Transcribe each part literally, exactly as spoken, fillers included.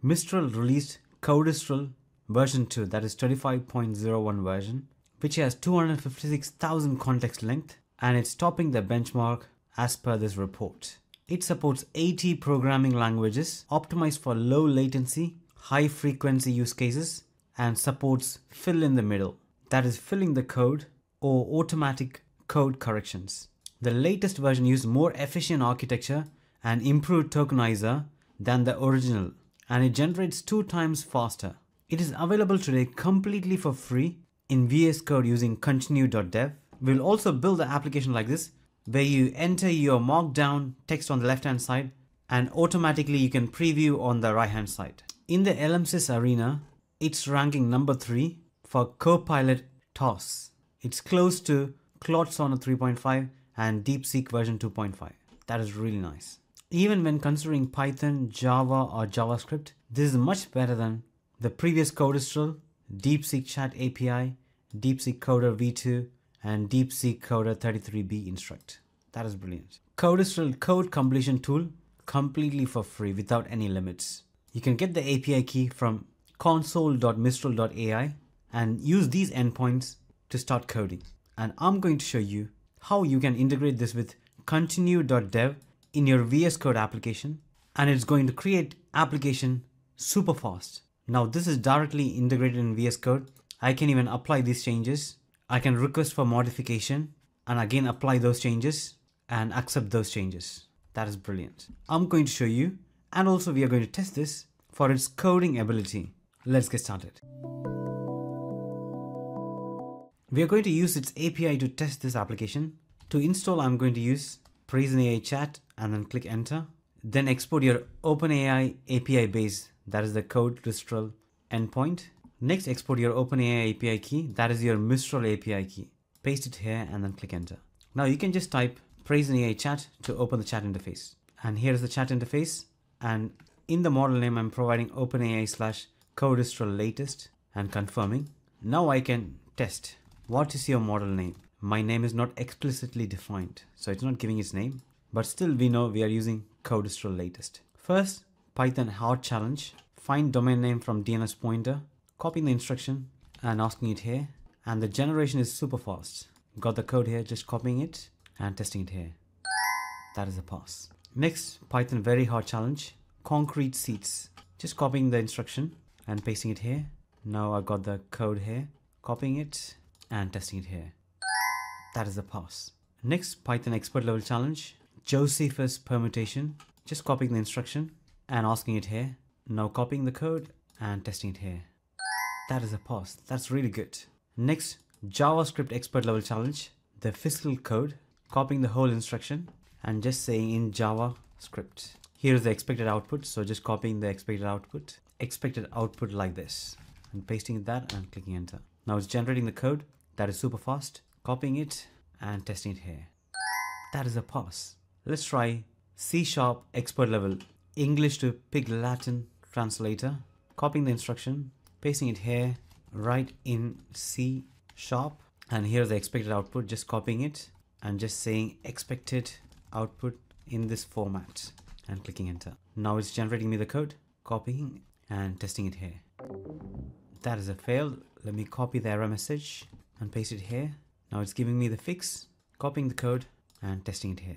Mistral released Codestral version two, that is thirty-five point oh one version, which has two hundred fifty-six thousand context length, and it's topping the benchmark as per this report. It supports eighty programming languages, optimized for low latency, high frequency use cases, and supports fill in the middle, that is filling the code or automatic code corrections. The latest version used more efficient architecture and improved tokenizer than the original, and it generates two times faster. It is available today completely for free in V S Code using Continue.dev. We'll also build an application like this where you enter your markdown text on the left hand side and automatically you can preview on the right hand side. In the L M Sys arena, it's ranking number three for Copilot tasks. It's close to Claude Sonnet three point five and DeepSeek version two point five. That is really nice. Even when considering Python, Java or JavaScript, this is much better than the previous Codestral, DeepSeek Chat A P I, DeepSeek Coder V two and DeepSeek Coder thirty-three B instruct. That is brilliant. Codestral code completion tool completely for free without any limits. You can get the A P I key from console dot mistral dot A I and use these endpoints to start coding. And I'm going to show you how you can integrate this with Continue.dev in your V S Code application, and it's going to create application super fast. Now this is directly integrated in V S Code. I can even apply these changes. I can request for modification and again apply those changes and accept those changes. That is brilliant. I'm going to show you, and also we are going to test this for its coding ability. Let's get started. We are going to use its A P I to test this application. To install, I'm going to use Praison A I chat and then click enter. Then export your OpenAI A P I base, that is the Codestral endpoint. Next, export your OpenAI A P I key, that is your Mistral A P I key. Paste it here and then click enter. Now you can just type Praison A I chat to open the chat interface. And here is the chat interface. And in the model name, I'm providing OpenAI slash Codestral latest and confirming. Now I can test. What is your model name? My name is not explicitly defined, so it's not giving its name, but still we know we are using Codestral latest. First, Python hard challenge. Find domain name from D N S pointer, copying the instruction and asking it here. And the generation is super fast. Got the code here, just copying it and testing it here. That is a pass. Next, Python very hard challenge, concrete seats. Just copying the instruction and pasting it here. Now I got the code here, copying it and testing it here. That is a pass. Next, Python expert level challenge, Josephus permutation. Just copying the instruction and asking it here. Now copying the code and testing it here. That is a pass. That's really good. Next, JavaScript expert level challenge, the fiscal code, copying the whole instruction and just saying in JavaScript. Here is the expected output. So just copying the expected output, expected output like this and pasting that and clicking enter. Now it's generating the code. That is super fast. Copying it and testing it here. That is a pass. Let's try C sharp expert level English to Pig Latin translator. Copying the instruction, pasting it here, right in C sharp. And here's the expected output, just copying it and just saying expected output in this format and clicking enter. Now it's generating me the code, copying and testing it here. That is a fail. Let me copy the error message and paste it here. Now it's giving me the fix, copying the code and testing it here.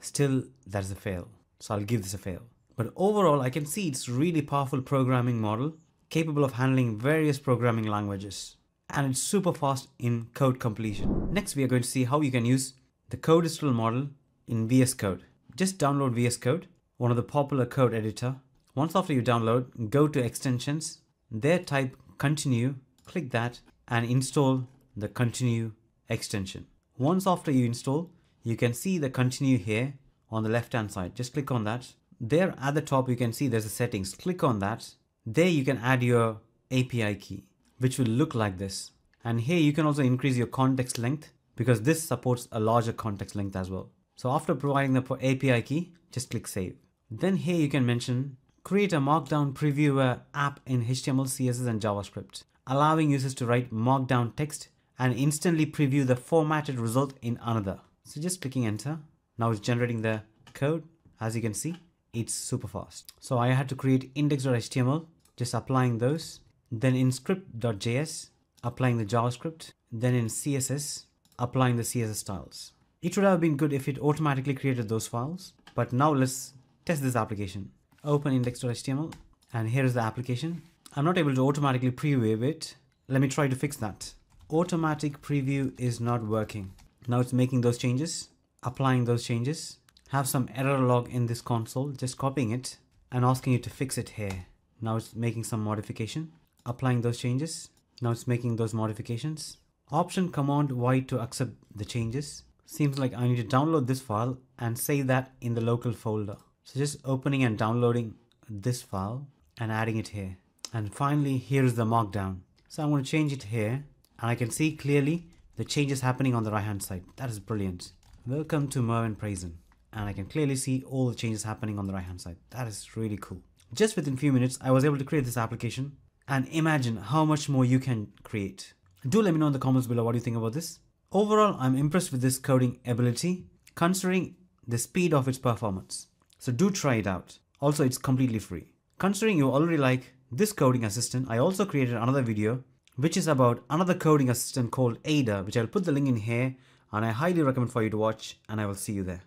Still, that is a fail. So I'll give this a fail. But overall, I can see it's really powerful programming model, capable of handling various programming languages. And it's super fast in code completion. Next, we are going to see how you can use the Codestral model in V S Code. Just download V S Code, one of the popular code editor. Once after you download, go to extensions, there type continue, click that and install the continue extension. Once after you install, you can see the continue here on the left hand side. Just click on that. There at the top, you can see there's a settings. Click on that. There you can add your A P I key, which will look like this. And here you can also increase your context length because this supports a larger context length as well. So after providing the A P I key, just click save. Then here you can mention create a markdown previewer app in H T M L, C S S and JavaScript, allowing users to write markdown text and instantly preview the formatted result in another. So just clicking enter. Now it's generating the code. As you can see, it's super fast. So I had to create index.html, just applying those, then in script.js, applying the JavaScript, then in C S S, applying the C S S styles. It would have been good if it automatically created those files, but now let's test this application. Open index.html, and here is the application. I'm not able to automatically preview it. Let me try to fix that. Automatic preview is not working. Now it's making those changes, applying those changes, have some error log in this console, just copying it and asking it to fix it here. Now it's making some modification, applying those changes. Now it's making those modifications. Option command Y to accept the changes. Seems like I need to download this file and save that in the local folder. So just opening and downloading this file and adding it here. And finally, here's the markdown. So I'm going to change it here and I can see clearly the changes happening on the right hand side. That is brilliant. Welcome to Mervin Praison. And I can clearly see all the changes happening on the right hand side. That is really cool. Just within a few minutes, I was able to create this application, and imagine how much more you can create. Do let me know in the comments below what you think about this. Overall, I'm impressed with this coding ability, considering the speed of its performance. So do try it out. Also, it's completely free. Considering you already like this coding assistant, I also created another video, which is about another coding assistant called Ada, which I'll put the link in here, and I highly recommend for you to watch, and I will see you there.